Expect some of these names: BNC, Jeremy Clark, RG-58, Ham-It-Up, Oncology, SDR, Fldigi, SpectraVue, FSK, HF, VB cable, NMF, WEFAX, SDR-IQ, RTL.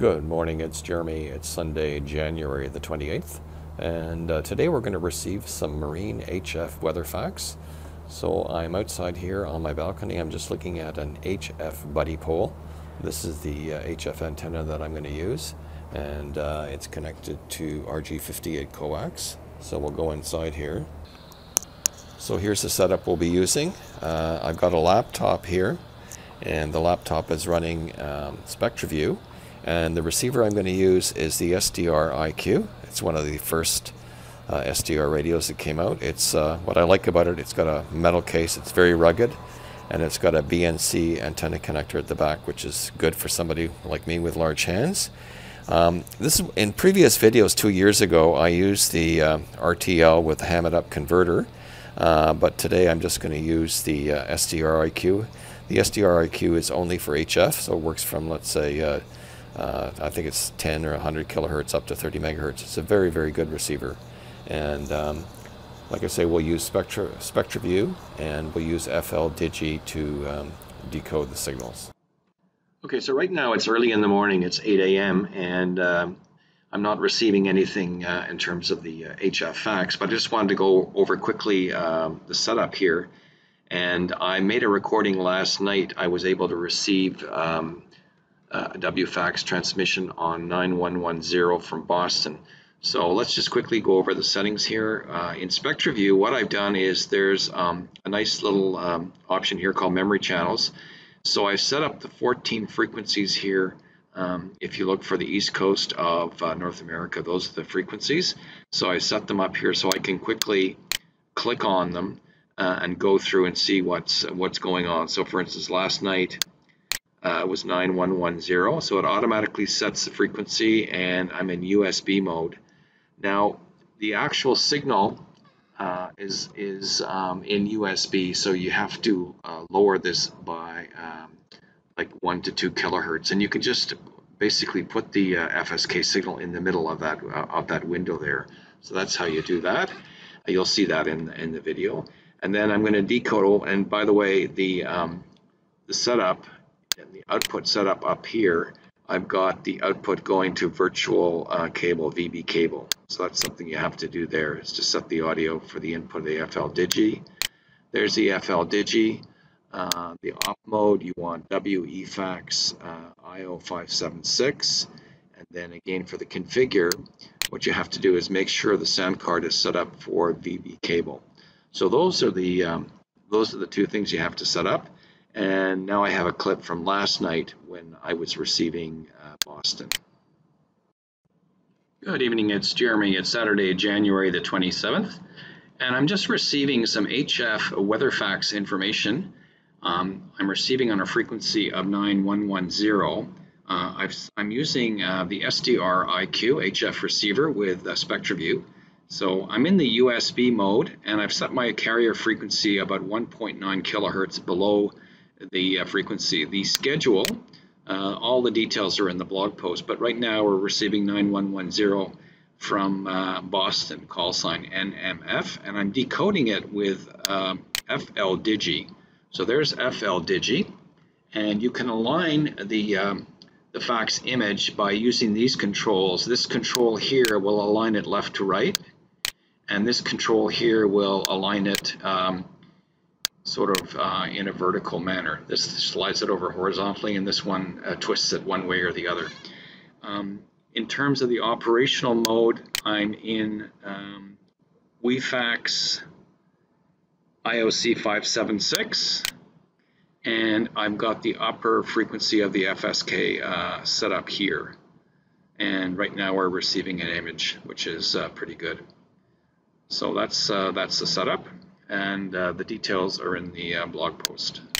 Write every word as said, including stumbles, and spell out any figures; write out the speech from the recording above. Good morning, it's Jeremy. It's Sunday, January the twenty-eighth, and uh, today we're going to receive some marine H F weather facts. So I'm outside here on my balcony. I'm just looking at an H F buddy pole. This is the uh, H F antenna that I'm going to use, and uh, it's connected to R G fifty-eight coax. So we'll go inside here. So here's the setup we'll be using. Uh, I've got a laptop here, and the laptop is running um, SpectraVue. And the receiver I'm going to use is the S D R I Q. It's one of the first uh, S D R radios that came out. It's uh, what I like about it, it's got a metal case, it's very rugged, and it's got a B N C antenna connector at the back, which is good for somebody like me with large hands. Um, this is, in previous videos two years ago, I used the uh, R T L with the Ham-It-Up converter, uh, but today I'm just going to use the uh, S D R I Q. The S D R I Q is only for H F, so it works from, let's say, uh, Uh, I think it's ten or one hundred kilohertz up to thirty megahertz. It's a very, very good receiver. And um, like I say, we'll use Spectra, SpectraVue, and we'll use Fldigi to um, decode the signals. Okay, so right now it's early in the morning. It's eight A M and um, I'm not receiving anything uh, in terms of the uh, H F fax, but I just wanted to go over quickly uh, the setup here. And I made a recording last night. I was able to receive um, Uh, W fax transmission on nine one one zero from Boston. So let's just quickly go over the settings here. Uh, in SpectraVue, what I've done is there's um, a nice little um, option here called memory channels. So I've set up the fourteen frequencies here. Um, if you look for the east coast of uh, North America, those are the frequencies. So I set them up here so I can quickly click on them uh, and go through and see what's, what's going on. So for instance, last night, Uh, was nine one one zero, so it automatically sets the frequency, and I'm in U S B mode. Now, the actual signal uh, is is um, in U S B, so you have to uh, lower this by um, like one to two kilohertz, and you can just basically put the uh, F S K signal in the middle of that uh, of that window there. So that's how you do that. You'll see that in in the video. And then I'm going to decode. And by the way, the um, the setup. And the output setup up here, I've got the output going to virtual uh, cable, V B cable. So that's something you have to do there, is to set the audio for the input of the Fldigi. There's the Fldigi. Uh, the op mode, you want WEFAX uh, I O five seven six. And then again for the configure, what you have to do is make sure the sound card is set up for V B cable. So those are the, um, those are the two things you have to set up. And now I have a clip from last night when I was receiving uh, Boston. Good evening, it's Jeremy. It's Saturday, January the twenty-seventh, and I'm just receiving some H F weather fax information. Um, I'm receiving on a frequency of nine one one zero. Uh, I've, I'm using uh, the S D R I Q H F receiver with uh, SpectraVue. So I'm in the U S B mode, and I've set my carrier frequency about one point nine kilohertz below the uh, frequency. The schedule, uh, all the details are in the blog post, but right now we're receiving nine one one zero from uh, Boston, call sign N M F, and I'm decoding it with um, Fldigi. So there's Fldigi, and you can align the, um, the fax image by using these controls. This control here will align it left to right, and this control here will align it um, sort of uh, in a vertical manner. This slides it over horizontally, and this one uh, twists it one way or the other. Um, in terms of the operational mode, I'm in um, WEFAX I O C five seven six, and I've got the upper frequency of the F S K uh, set up here. And right now we're receiving an image, which is uh, pretty good. So that's, uh, that's the setup. And uh, the details are in the uh, blog post.